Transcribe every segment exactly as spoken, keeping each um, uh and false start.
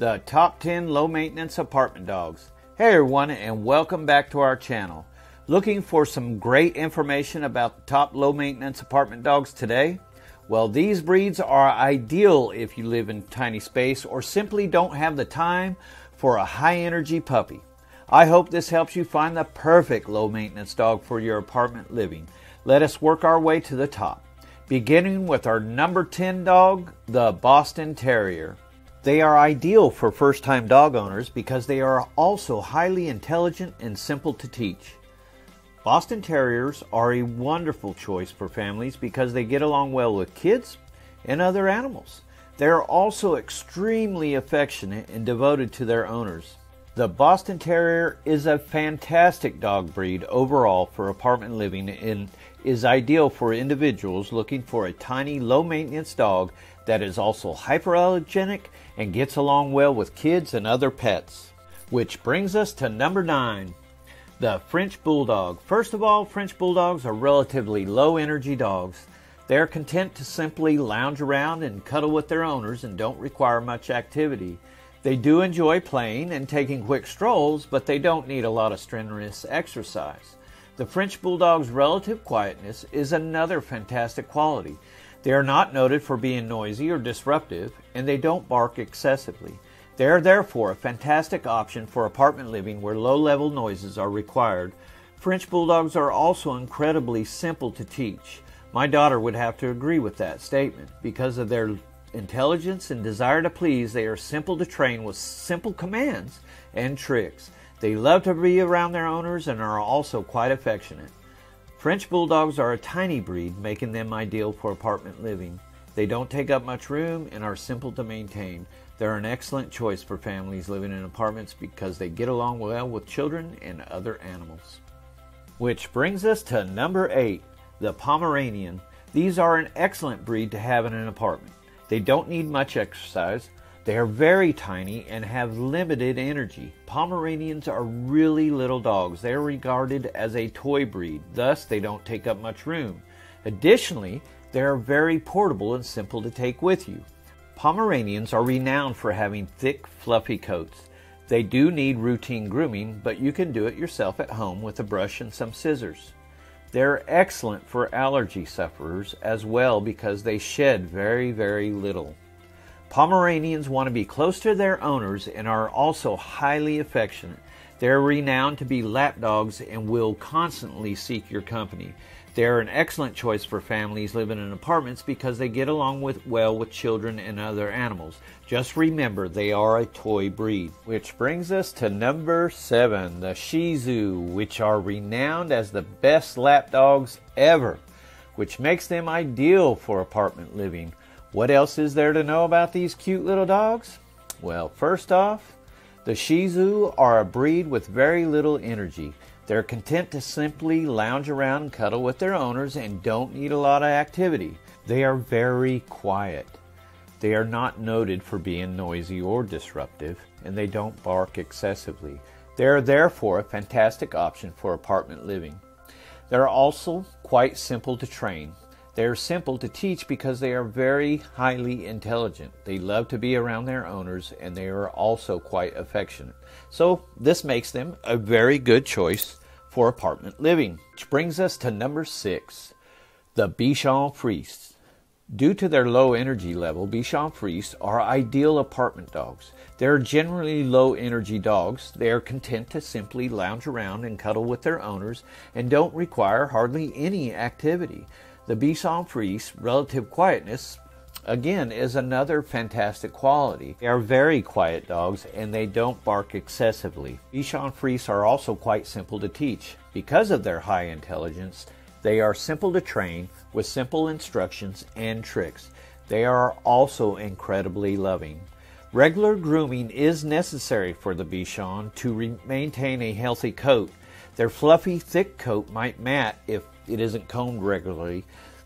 The Top ten Low Maintenance Apartment Dogs. Hey everyone, and welcome back to our channel. Looking for some great information about the top low maintenance apartment dogs today? Well, these breeds are ideal if you live in tiny space or simply don't have the time for a high energy puppy. I hope this helps you find the perfect low maintenance dog for your apartment living. Let us work our way to the top, beginning with our number ten dog, the Boston Terrier. They are ideal for first-time dog owners because they are also highly intelligent and simple to teach. Boston Terriers are a wonderful choice for families because they get along well with kids and other animals. They are also extremely affectionate and devoted to their owners. The Boston Terrier is a fantastic dog breed overall for apartment living and is ideal for individuals looking for a tiny, low-maintenance dog that is also hyperallergenic and gets along well with kids and other pets. Which brings us to number nine, the French Bulldog. First of all, French Bulldogs are relatively low-energy dogs. They are content to simply lounge around and cuddle with their owners and don't require much activity. They do enjoy playing and taking quick strolls, but they don't need a lot of strenuous exercise. The French Bulldog's relative quietness is another fantastic quality. They are not noted for being noisy or disruptive, and they don't bark excessively. They are therefore a fantastic option for apartment living where low-level noises are required. French Bulldogs are also incredibly simple to teach. My daughter would have to agree with that statement. Because of their intelligence and desire to please, they are simple to train with simple commands and tricks. They love to be around their owners and are also quite affectionate. French Bulldogs are a tiny breed, making them ideal for apartment living. They don't take up much room and are simple to maintain. They're an excellent choice for families living in apartments because they get along well with children and other animals. Which brings us to number eight, the Pomeranian. These are an excellent breed to have in an apartment. They don't need much exercise. They are very tiny and have limited energy. Pomeranians are really little dogs. They are regarded as a toy breed, thus they don't take up much room. Additionally, they are very portable and simple to take with you. Pomeranians are renowned for having thick, fluffy coats. They do need routine grooming, but you can do it yourself at home with a brush and some scissors. They're excellent for allergy sufferers as well because they shed very, very little. Pomeranians want to be close to their owners and are also highly affectionate. They're renowned to be lap dogs and will constantly seek your company. They're an excellent choice for families living in apartments because they get along with well with children and other animals. Just remember, they are a toy breed. Which brings us to number seven, the Shih Tzu, which are renowned as the best lap dogs ever, which makes them ideal for apartment living. What else is there to know about these cute little dogs? Well, first off, the Shih Tzu are a breed with very little energy. They're content to simply lounge around and cuddle with their owners and don't need a lot of activity. They are very quiet. They are not noted for being noisy or disruptive, and they don't bark excessively. They are therefore a fantastic option for apartment living. They're also quite simple to train. They are simple to teach because they are very highly intelligent. They love to be around their owners and they are also quite affectionate. So this makes them a very good choice for apartment living. Which brings us to number six, the Bichon Frise. Due to their low energy level, Bichon Frise are ideal apartment dogs. They are generally low energy dogs. They are content to simply lounge around and cuddle with their owners and don't require hardly any activity. The Bichon Frise relative quietness, again, is another fantastic quality. They are very quiet dogs and they don't bark excessively. Bichon Frise are also quite simple to teach. Because of their high intelligence, they are simple to train with simple instructions and tricks. They are also incredibly loving. Regular grooming is necessary for the Bichon to maintain a healthy coat. Their fluffy, thick coat might mat if it isn't combed regularly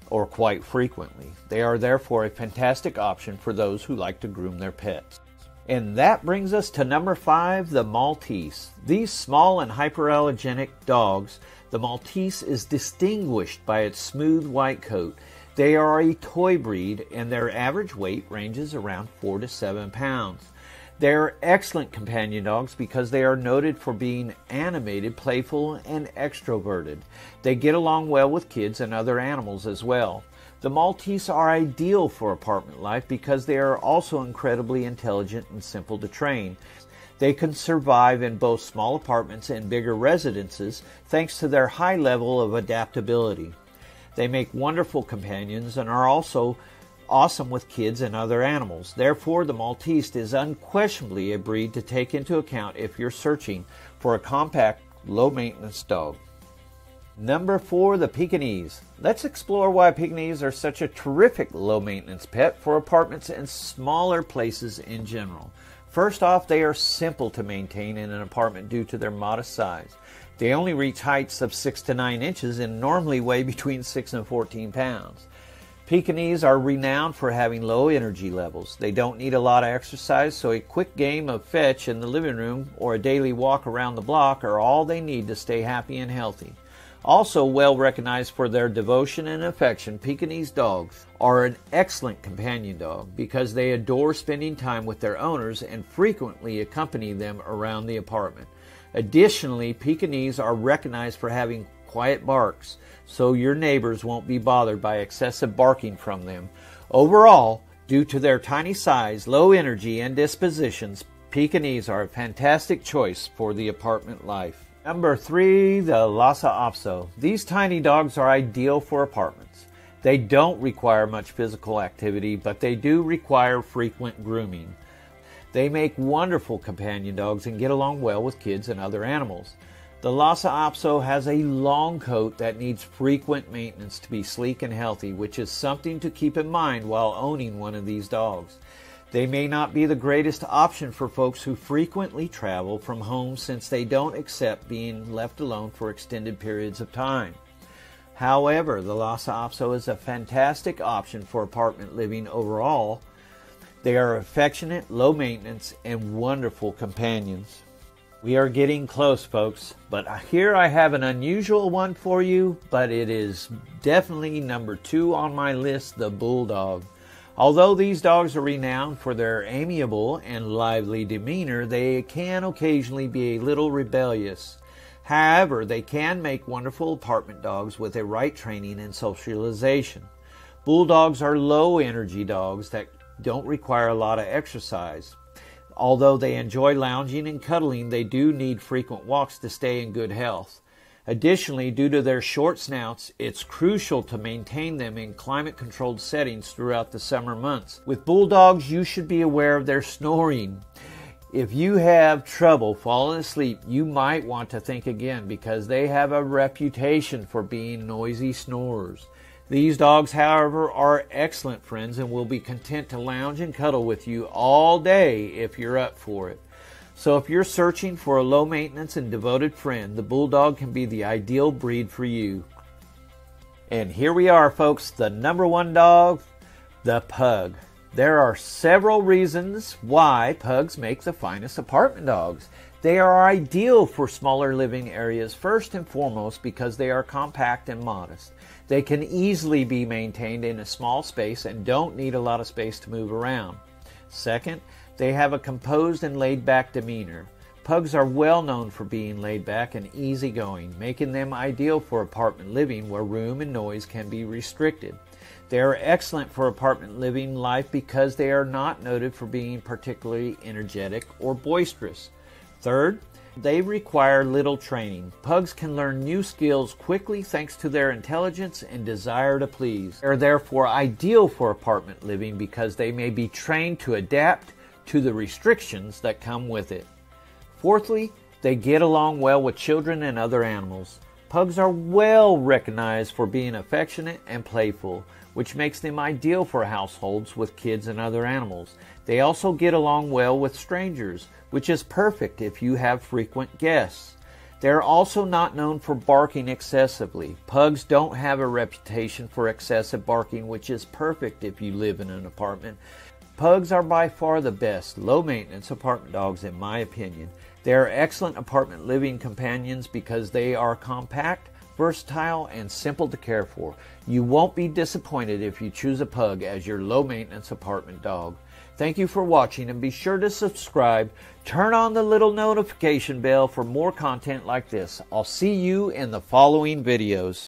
or quite frequently. They are therefore a fantastic option for those who like to groom their pets. And that brings us to number five, the Maltese. These small and hyperallergenic dogs, the Maltese is distinguished by its smooth white coat. They are a toy breed and their average weight ranges around four to seven pounds. They are excellent companion dogs because they are noted for being animated, playful, and extroverted. They get along well with kids and other animals as well. The Maltese are ideal for apartment life because they are also incredibly intelligent and simple to train. They can survive in both small apartments and bigger residences thanks to their high level of adaptability. They make wonderful companions and are also awesome with kids and other animals. Therefore, the Maltese is unquestionably a breed to take into account if you're searching for a compact, low-maintenance dog. Number four, the Pekingese. Let's explore why Pekingese are such a terrific low-maintenance pet for apartments and smaller places in general. First off, they are simple to maintain in an apartment due to their modest size. They only reach heights of six to nine inches and normally weigh between six and fourteen pounds. Pekingese are renowned for having low energy levels. They don't need a lot of exercise, so a quick game of fetch in the living room or a daily walk around the block are all they need to stay happy and healthy. Also well recognized for their devotion and affection, Pekingese dogs are an excellent companion dog because they adore spending time with their owners and frequently accompany them around the apartment. Additionally, Pekingese are recognized for having quiet barks, so your neighbors won't be bothered by excessive barking from them. Overall, due to their tiny size, low energy, and dispositions, Pekingese are a fantastic choice for the apartment life. Number three, the Lhasa Apso. These tiny dogs are ideal for apartments. They don't require much physical activity, but they do require frequent grooming. They make wonderful companion dogs and get along well with kids and other animals. The Lhasa Apso has a long coat that needs frequent maintenance to be sleek and healthy, which is something to keep in mind while owning one of these dogs. They may not be the greatest option for folks who frequently travel from home since they don't accept being left alone for extended periods of time. However, the Lhasa Apso is a fantastic option for apartment living overall. They are affectionate, low maintenance, and wonderful companions. We are getting close, folks, but here I have an unusual one for you, but it is definitely number two on my list, the Bulldog. Although these dogs are renowned for their amiable and lively demeanor, they can occasionally be a little rebellious. However, they can make wonderful apartment dogs with the right training and socialization. Bulldogs are low-energy dogs that don't require a lot of exercise. Although they enjoy lounging and cuddling, they do need frequent walks to stay in good health. Additionally, due to their short snouts, it's crucial to maintain them in climate-controlled settings throughout the summer months. With bulldogs, you should be aware of their snoring. If you have trouble falling asleep, you might want to think again because they have a reputation for being noisy snorers. These dogs, however, are excellent friends and will be content to lounge and cuddle with you all day if you're up for it. So if you're searching for a low-maintenance and devoted friend, the Bulldog can be the ideal breed for you. And here we are, folks, the number one dog, the Pug. There are several reasons why Pugs make the finest apartment dogs. They are ideal for smaller living areas, first and foremost because they are compact and modest. They can easily be maintained in a small space and don't need a lot of space to move around. Second, they have a composed and laid-back demeanor. Pugs are well known for being laid-back and easygoing, making them ideal for apartment living where room and noise can be restricted. They are excellent for apartment living life because they are not noted for being particularly energetic or boisterous. Third, they require little training. Pugs can learn new skills quickly thanks to their intelligence and desire to please. They are therefore ideal for apartment living because they may be trained to adapt to the restrictions that come with it. Fourthly, they get along well with children and other animals. Pugs are well recognized for being affectionate and playful, which makes them ideal for households with kids and other animals. They also get along well with strangers, which is perfect if you have frequent guests. They're also not known for barking excessively. Pugs don't have a reputation for excessive barking, which is perfect if you live in an apartment. Pugs are by far the best low-maintenance apartment dogs in my opinion. They are excellent apartment living companions because they are compact, versatile, and simple to care for. You won't be disappointed if you choose a Pug as your low-maintenance apartment dog. Thank you for watching, and be sure to subscribe. Turn on the little notification bell for more content like this. I'll see you in the following videos.